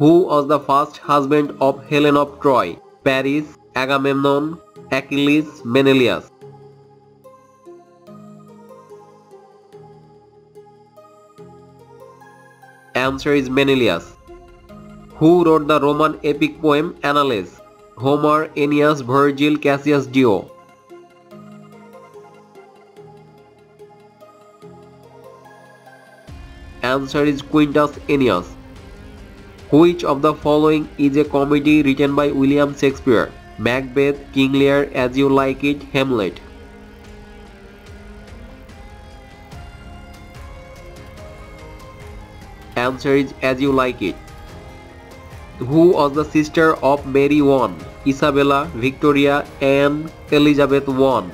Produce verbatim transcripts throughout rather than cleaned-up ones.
who was the first husband of Helen of Troy, Paris, Agamemnon, Achilles, Menelaus. Answer is Menelaus. Who wrote the Roman epic poem Annales? Homer, Ennius, Virgil, Cassius Dio. Answer is Quintus Ennius. Which of the following is a comedy written by William Shakespeare? Macbeth, King Lear, As You Like It, Hamlet. Answer is As You Like It. Who was the sister of Mary the First? Isabella, Victoria, Anne, Elizabeth the First.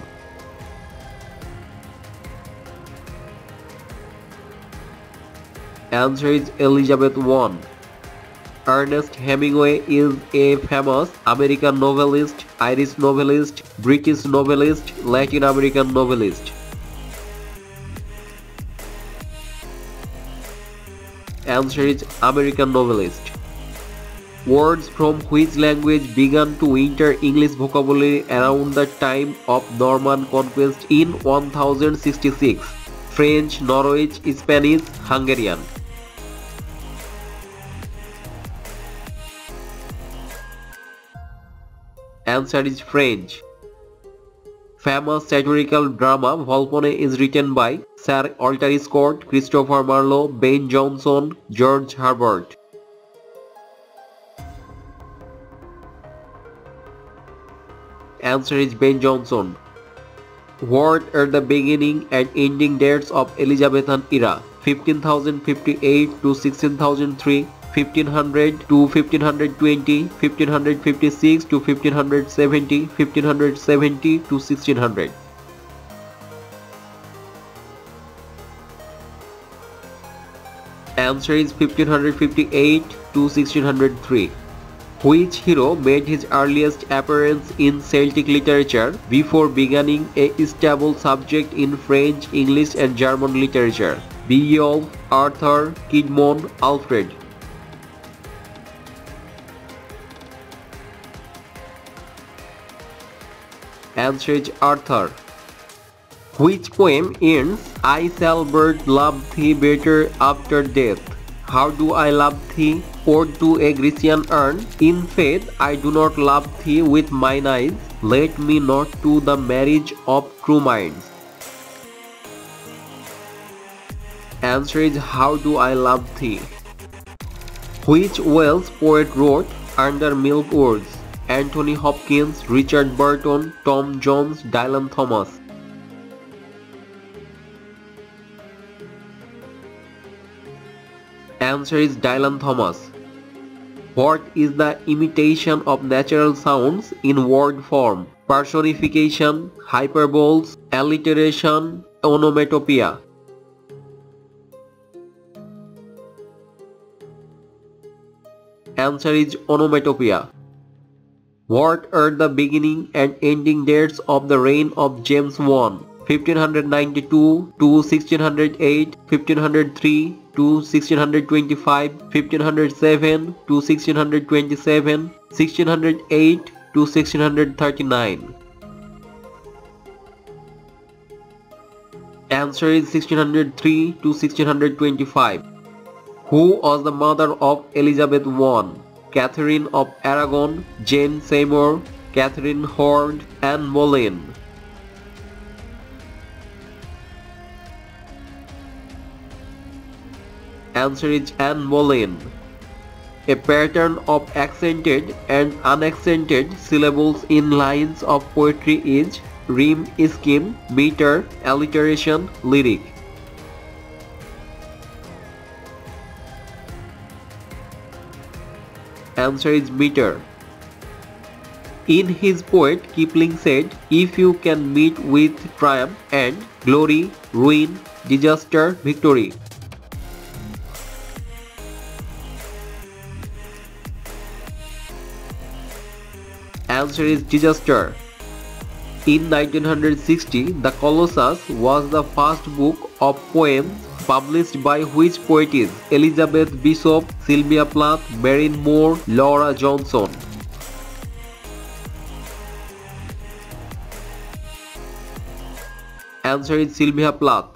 Answer is Elizabeth the First. Ernest Hemingway is a famous American novelist, Irish novelist, British novelist, Latin American novelist. Answer is American novelist. Words from which language began to enter English vocabulary around the time of Norman Conquest in one thousand sixty-six? French, Norwich, Spanish, Hungarian. Answer is French. Famous satirical drama Volpone is written by Sir Walter Scott, Christopher Marlowe, Ben Jonson, George Herbert. Answer is Ben Jonson. What are the beginning and ending dates of Elizabethan era? fifteen thousand fifty-eight to sixteen thousand three, fifteen hundred to fifteen hundred twenty, fifteen fifty-six to fifteen seventy, fifteen seventy to sixteen hundred. Answer is fifteen fifty-eight to sixteen hundred three. Which hero made his earliest appearance in Celtic literature before beginning a stable subject in French, English and German literature? Beowulf, Arthur, Kidmon, Alfred. Answer is Arthur. Which poem ends I shall but love thee better after death? How do I love thee? Ode to a Grecian urn. In faith I do not love thee with mine eyes. Let me not to the marriage of true minds. Answer is How do I love thee. Which Welsh poet wrote Under Milk Wood? Anthony Hopkins, Richard Burton, Tom Jones, Dylan Thomas. Answer is Dylan Thomas. What is the imitation of natural sounds in word form? Personification, hyperboles, alliteration, onomatopoeia. Answer is onomatopoeia. What are the beginning and ending dates of the reign of James the First? fifteen ninety-two to sixteen hundred eight, fifteen hundred three to sixteen hundred twenty-five, fifteen hundred seven to sixteen hundred twenty-seven, sixteen hundred eight to sixteen hundred thirty-nine. Answer is sixteen hundred three to sixteen hundred twenty-five. Who was the mother of Elizabeth the First? Catherine of Aragon, Jane Seymour, Catherine Howard, Anne Boleyn. Answer is Anne Boleyn. A pattern of accented and unaccented syllables in lines of poetry is rhyme scheme, meter, alliteration, lyric. Answer is meter. In his poet Kipling said, if you can meet with triumph and glory, ruin, disaster, victory. Answer is disaster. In nineteen sixty, The Colossus was the first book of poems published by which poetess? Elizabeth Bishop, Sylvia Plath, Mary Moore, Laura Johnson. Answer is Sylvia Plath.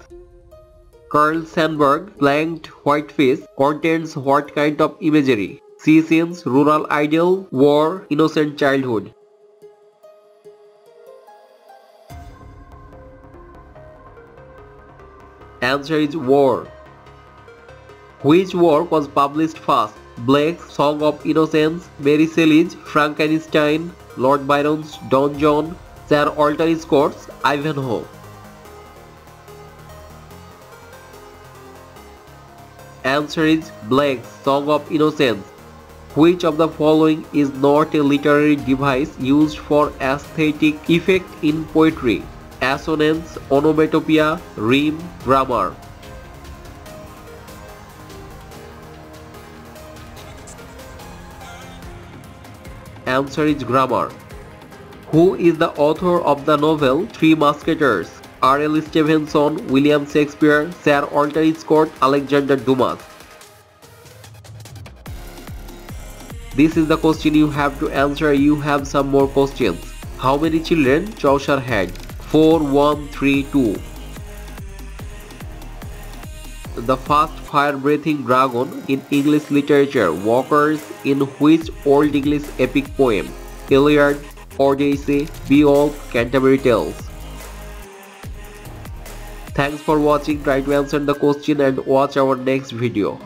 Carl Sandburg, Planked Whitefish, contains what kind of imagery? Sea scenes, rural idyll, war, innocent childhood. Answer is war. Which work was published first? Blake's Song of Innocence, Mary Shelley's Frankenstein, Lord Byron's Don John, Sir Walter Scott's Ivanhoe. Answer is Blake's Song of Innocence. Which of the following is not a literary device used for aesthetic effect in poetry? Assonance, onomatopoeia, rhyme, grammar. Answer is grammar. Who is the author of the novel Three Musketeers? R L Stevenson, William Shakespeare, Sir Walter Scott, Alexander Dumas. This is the question you have to answer. You have some more questions. How many children Chaucer had? four, one, three, two. The first fire-breathing dragon in English literature occurs in which Old English epic poem? Iliad, Odyssey, Beowulf, Canterbury Tales. Thanks for watching. Try to answer the question and watch our next video.